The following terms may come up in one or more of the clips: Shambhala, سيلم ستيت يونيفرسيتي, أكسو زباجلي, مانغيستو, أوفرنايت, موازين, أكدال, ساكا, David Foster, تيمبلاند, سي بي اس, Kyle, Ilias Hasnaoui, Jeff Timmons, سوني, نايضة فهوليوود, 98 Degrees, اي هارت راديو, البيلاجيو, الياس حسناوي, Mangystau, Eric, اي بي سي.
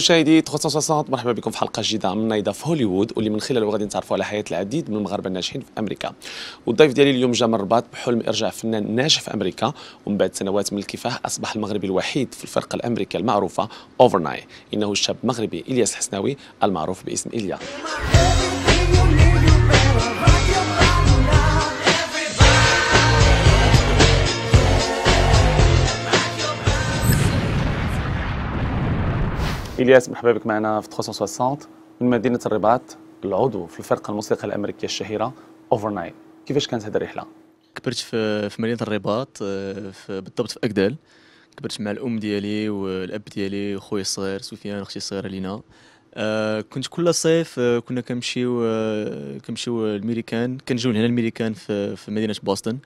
مشاهدي 360 مرحبا بكم في حلقه جديده من نايضه في هوليوود، واللي من خلاله غادي نتعرفوا على حياه العديد من المغاربه الناجحين في امريكا. والضيف ديالي اليوم جا من الرباط بحلم ارجاع فنان ناجح في امريكا، ومن بعد سنوات من الكفاح اصبح المغربي الوحيد في الفرقه الامريكيه المعروفه اوفرنايت. انه الشاب المغربي الياس حسناوي المعروف باسم إليا. إلياس مرحبا بك معنا في 360 من مدينة الرباط، العضو في الفرقة الموسيقى الأمريكية الشهيرة أوفرنايت. كيفاش كانت هذه الرحلة؟ كبرت في مدينة الرباط، بالضبط في أكدال. كبرت مع الأم ديالي والأب ديالي وخويا الصغير سفيان وأختي الصغيرة لينا. كنت كل صيف كنا كنمشيو الميريكان، كنجيو لهنا الميريكان في مدينة بوسطن.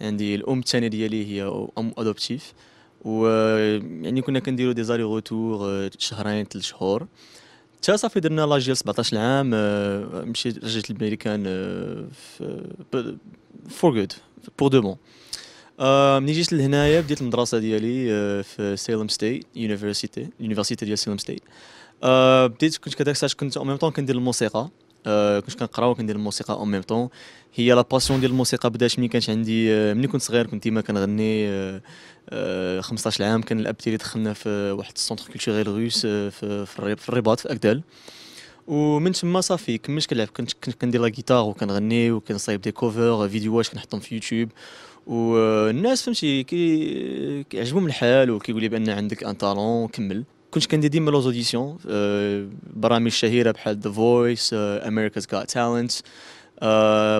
عندي الأم الثانية ديالي هي أم أدوبتيف، و يعني كنا كنديروا دي زالي غوتور شهرين 3 شهور حتى صافي درنا لاج ديال 17 عام. مشيت رجعت للميريكان فور جود بور دو مون. ملي جيت لهنايا بديت المدرسه ديالي في سيلم ستيت يونيفرسيتي، اليونيفرسيتي ديال سيلم ستيت. بديت كنت كذاك الساعه كنت او ميم طون كندير الموسيقى، كنت كنقرا وكندير الموسيقى او ميم طون. هي لا باسيون ديال الموسيقى بدات ملي كانت عندي، ملي كنت صغير كنت ديما كنغني. 15 عام كان الاب ديالي دخلنا في واحد السونتر كولتوريل روس في الرباط في اكدال، ومن تما صافي كملت كنلعب. كنت كندير لا غيتار وكنغني وكنصايب دي كوفر فيديوهات كنحطهم في يوتيوب، والناس فهمتي كيعجبهم الحال وكيقول لي بان عندك ان طالون كمل. كنت كندير ديما لو زوديسيون، برامج شهيره بحال ذا فويس، امريكاز غات تالنت،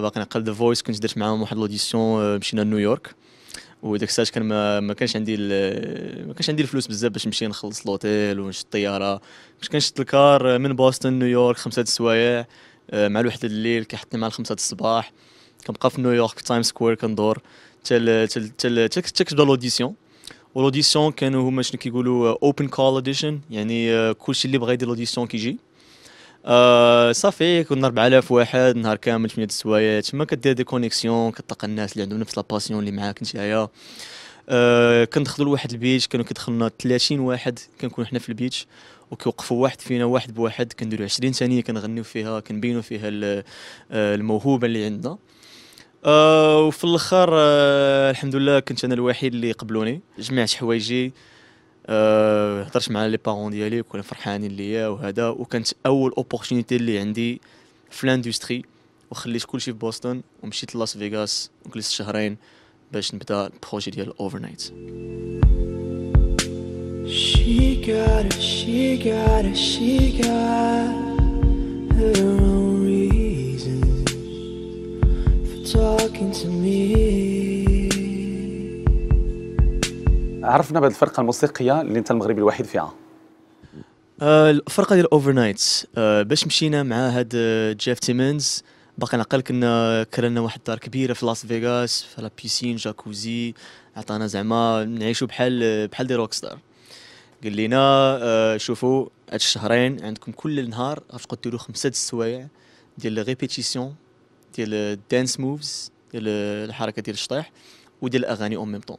باقي نقل ذا فويس. كنت درت معاهم واحد لوديسيون، مشينا لنيويورك، وداك الساعه كان ما كانش عندي الفلوس بزاف باش نمشي نخلص لوطيل ونشد الطياره. كنت كنشد الكار من بوسطن نيويورك 5 السوايع، مع الوحده الليل كيحطني مع 5 الصباح. كنبقى في نيويورك في تايم سكوير كندور حتى كتبدا لوديسيون. والأوديسيون كانوا هما شنو كيقولوا اوبن كول اوديشن، يعني كلشي اللي بغى يدير الاوديسيون كيجي. صافي كنا 4000 واحد نهار كامل 8 السوايع. تما كدير دي كونيكسيون، كتلقى الناس اللي عندهم نفس لاباسيون اللي معاك نتايا. كندخلوا لواحد البيتش كانوا كيدخلنا 30 واحد، كنكونوا حنا في البيتش وكيوقفوا واحد فينا واحد بواحد، كنديروا 20 ثانيه كنغنيو فيها كنبينوا فيها الموهوبه اللي عندنا. وفي الاخر الحمد لله كنت انا الوحيد اللي قبلوني. جمعت حوايجي، هضرت مع لي بارون ديالي وكنا فرحانين ليا وهذا، وكانت اول اوبورتونيتي اللي عندي في لاندستري. وخليت كلشي في بوسطن ومشيت لاس فيغاس وجلست 2 شهور باش نبدا البروجي ديال اوفرنايت. عرفنا بهذه الفرقه الموسيقيه اللي انت المغربي الوحيد فيها. الفرقه ديال اوفرنايت، باش مشينا مع هاد جيف تيمنز. باقي نعقل كنا كرنا واحد الدار كبيره في لاس فيغاس، في لا بيسين جاكوزي. عطانا زعما نعيشوا بحال دي روك ستار. قال لنا شوفوا هاد الشهرين عندكم كل نهار غتبقاو ديروا 5 السوايع ديال ريبيتيسيون ديال الدانس موفز، ديال الحركه ديال الشطيح وديال الاغاني اون ميم طون.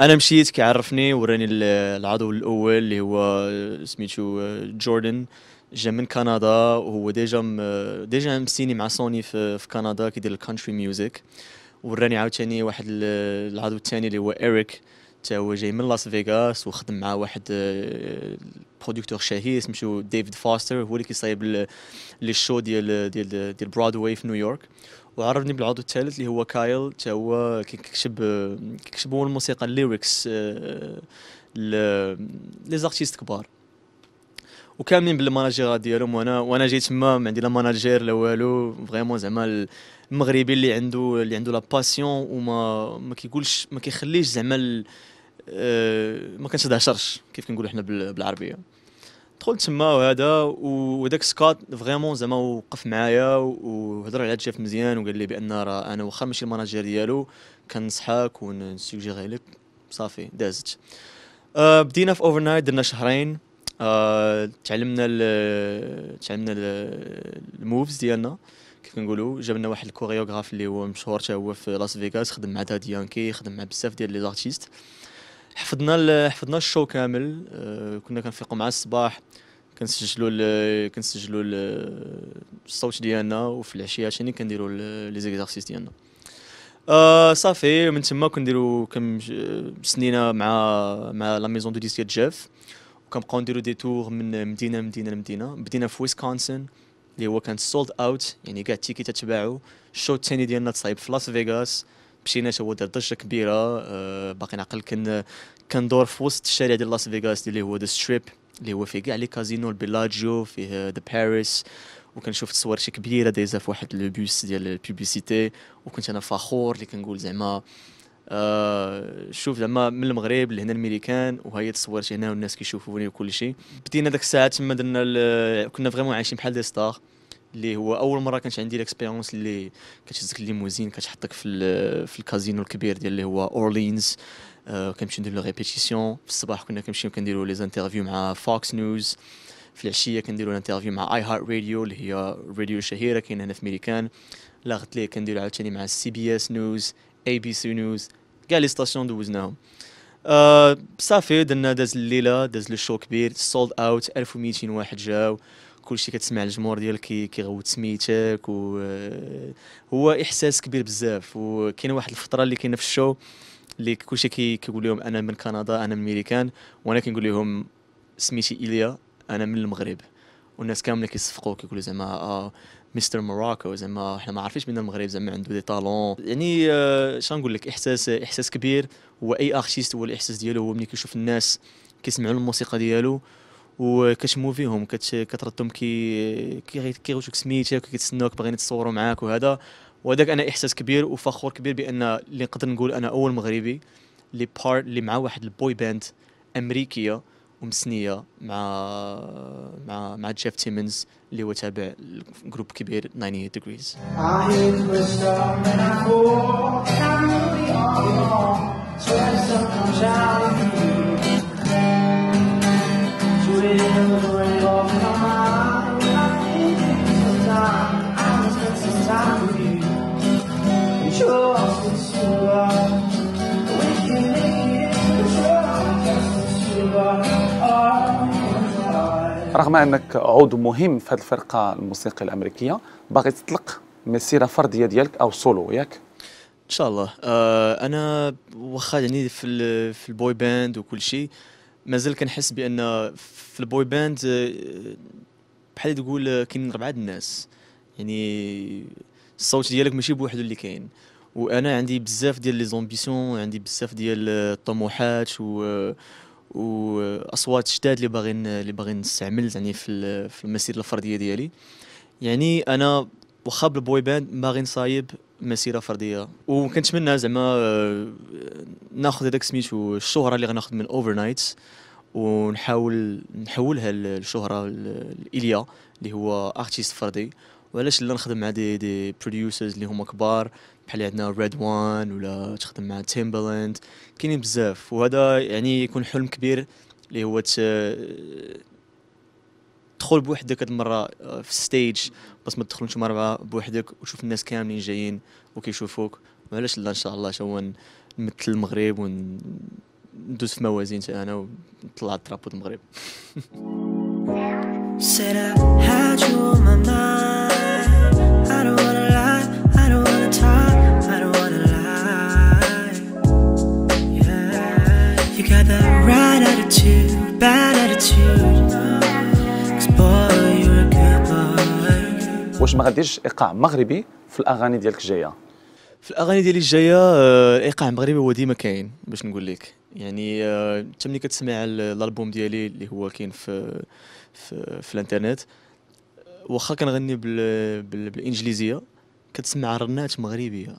انا مشيت كيعرفني، وراني العضو الاول اللي هو سميتو جوردن، جا من كندا وهو ديجا مسيني مع سوني في كندا كيدير الكونتري ميوزك. وراني عاوتاني واحد العضو الثاني اللي هو إيريك، حتى هو جاي من لاس فيغاس وخدم مع واحد بروديكتور شهير سميتو ديفيد فاستر، هو اللي كيصايب لي شو ديال برودواي في نيويورك. وعرفني بالعضو الثالث اللي هو كايل، حتى هو كيكتب هو الموسيقى الليركس لي زارتيست كبار، وكاملين بالماناجيرات ديالهم. وانا جيت تما ما عندي لا ماناجير لا والو. فريمون زعما المغربي اللي عنده لا باسيون وما كيقولش، ما كيخليش زعما ما كنتهضرش كيف كنقولوا حنا بالعربيه. دخلت تما وهذا، وداك سكوت فريمون زعما وقف معايا وهضر على جيف مزيان، وقال لي بان راه انا واخا ماشي الماناجير ديالو كنصحاك ونسوجيغي لك. صافي دازت. بدينا في اوفرنايت، درنا 2 شهور. تعلمنا الموفز ديالنا كيف كنقولوا. جابنا واحد الكوريوغراف اللي هو مشهور حتى هو في لاس فيغاس، خدم مع داد يانكي، خدم مع بزاف ديال لي زارتيست. حفظنا الشو كامل. كنا كنفيقوا مع الصباح كنسجلوا الصوت ديالنا وفي العشيه ثاني كنديروا لي زيكزارسيس ديالنا. صافي من تما كنديروا سنينا مع لا ميزون دو ديسك ديال جيف، وكنبقاو نديروا دي تور من مدينه لمدينه لمدينه. بدينا في ويسكونسن اللي هو كان سولد اوت، يعني كاع التيكيتات تباعوا. الشو الثاني ديالنا تصايب في لاس فيغاس، مشينا تا هو دار ضجه كبيره. باقي نعقل كندور في وسط الشارع ديال لاس فيغاس اللي هو ذا ستريب، اللي هو فيه كاع لي كازينو، البيلاجيو، فيه ذا باريس، وكنشوف تصوير شي كبيره دايزه في واحد البوس ديال البوبيسيتي. وكنت انا فخور اللي كنقول زعما شوف زعما من المغرب لهنا الميريكان، وهي تصويرتي هنا والناس كيشوفوني وكل شيء. بدينا داك الساعه تما درنا كنا فريمون عايشين بحال دي ستار، اللي هو اول مره كانت عندي ليكسبيريونس اللي كتهزك الليموزين كتحطك في الكازينو الكبير ديال اللي هو اورلينز. كنمشيو نديرو ريبيتيسيون في الصباح، كنا كنمشيو كنديرو لي زانترفيو مع فوكس نيوز، في العشيه كنديرو انترفيو مع اي هارت راديو اللي هي راديو شهيره كاينه هنا في ميريكان، لا غد ليه كنديرو عاوتاني مع سي بي اس نيوز، اي بي سي نيوز، كاع لي ستاسيون دوزناهم. صافي درنا داز الليله، داز لو شو كبير سولد اوت، 1200 واحد جاو، كلشي كتسمع الجمهور ديالك كيغوت سميتك، وهو احساس كبير بزاف. وكاين واحد الفتره اللي كاينه في الشو اللي كلشي كيقول لهم انا من كندا، انا من ميريكان، وانا كنقول لهم سميتي ايليا، انا من المغرب، والناس كامله كيصفقوا كيقولوا زعما مستر موراكو، زعما حنا ما عارفينش من المغرب زعما عنده دي طالون. يعني شنقول لك، احساس كبير. هو اي ارتيست هو الاحساس ديالو هو ملي كيشوف الناس كيسمعوا الموسيقى ديالو وكتشمو فيهم، كتردهم كيغوتوك سميتك وكيتسناوك باغيين يتصوروا معاك وهذا. وهذاك انا احساس كبير وفخور كبير بان اللي نقدر نقول انا اول مغربي اللي بارت اللي مع واحد البوي باند امريكيه ومسنيه مع جيف تيمنز اللي هو تابع لجروب كبير 98 ديجريز. رغم انك عضو مهم في هذه الفرقه الموسيقيه الامريكيه، باغي تطلق مسيره فرديه ديالك او سولو ياك؟ ان شاء الله. انا واخا يعني في البوي باند وكل شيء، مازال كنحس بان في البوي باند بحال تقول كاين 4 الناس، يعني الصوت ديالك ماشي بوحدو اللي كاين. وانا عندي بزاف ديال لي زومبيسيون، عندي بزاف ديال الطموحات واصوات جداد اللي باغين نستعمل يعني في المسيره الفرديه ديالي. يعني انا واخا بالبوي باند باغي نصايب مسيره فرديه، وكنتمنى زعما ناخذ هذاك سميتو الشهره اللي غناخذ من اوفرنايتس ونحاول نحولها للشهره لإليا اللي هو ارتيست فردي. وعلاش لا نخدم مع دي بروديوسرز اللي هما كبار بحال عندنا ريد وان، ولا تخدم مع تيمبلاند، كاينين بزاف. وهذا يعني يكون حلم كبير اللي هو تدخل بوحدك هاد المره في الستيج، بس ما تدخلش مع 4 بوحدك وتشوف الناس كاملين جايين وكيشوفوك. وعلاش لا ان شاء الله هو نمثل المغرب وندوز في موازين انا ونطلع الترابو المغرب. واش ما غاديش ايقاع مغربي في الاغاني ديالك الجايه؟ في الاغاني ديالي الجايه الايقاع المغربي هو ديما كاين، باش نقول لك. يعني انت ملي كتسمع الالبوم ديالي اللي هو كاين في الانترنت، واخا كنغني بالانجليزيه كتسمع رنات مغربيه،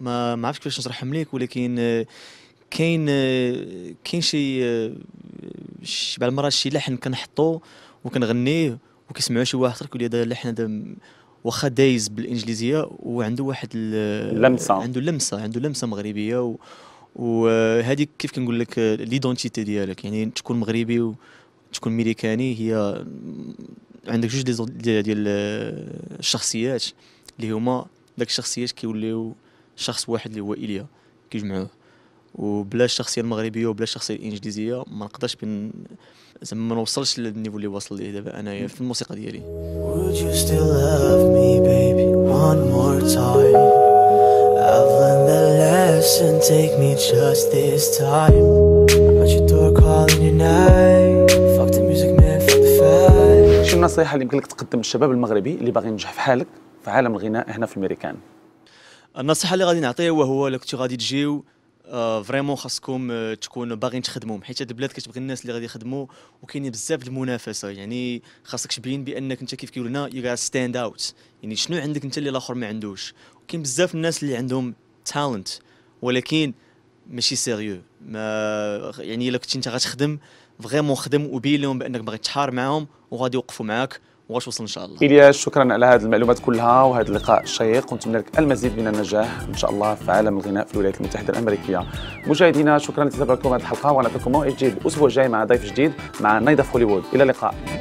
ما عرفتش كيفاش نشرحهم لك، ولكن كاين شي بعض المرات شي لحن كنحطو وكنغنيه وكيسمعوا شي واحد ترك لي هذا اللحن هذا واخا دايز بالانجليزيه وعنده واحد اللمسه، عنده لمسه مغربيه. وهذه كيف كنقول لك ليدونتيتي ديالك، يعني تكون مغربي وتكون ميريكاني، هي عندك جوج ديال الشخصيات اللي هما داك الشخصيات كيوليو شخص واحد اللي هو إليا كيجمعوه. وبلا الشخصيه المغربيه وبلا الشخصيه الانجليزيه ما نقدرش زعما ما نوصلش للنيفو اللي واصل ليه دابا انايا في الموسيقى ديالي. شنو النصيحه اللي يمكن لك تقدم للشباب المغربي اللي باغي ينجح بحالك في عالم الغناء هنا في الميريكان؟ النصيحه اللي غادي نعطيه هو لو كنتو غادي تجيو فريمون خاصكم تكونوا باغيين تخدموا، حيت هاد البلاد كتبغي الناس اللي غادي يخدموا وكاين بزاف المنافسه، يعني خاصك تبين بانك انت كيف كيقولوا لنا يو غا ستاند اوت، يعني شنو عندك انت اللي الاخر ما عندوش. وكاين بزاف الناس اللي عندهم تالنت ولكن ماشي سيريو، يعني الا كنت انت غتخدم فريمون خدم وبين لهم بانك باغي تحار معاهم وغادي يوقفوا معاك وغادي توصل ان شاء الله. إلياس شكرا على هذه المعلومات كلها وهذا اللقاء الشيق، ونتمنى لك المزيد من النجاح ان شاء الله في عالم الغناء في الولايات المتحده الامريكيه. مشاهدينا شكرا لتتابعكم هذه الحلقه، ونعطيكم موعد جديد الاسبوع الجاي مع ضيف جديد مع نايضه في هوليوود. الى اللقاء.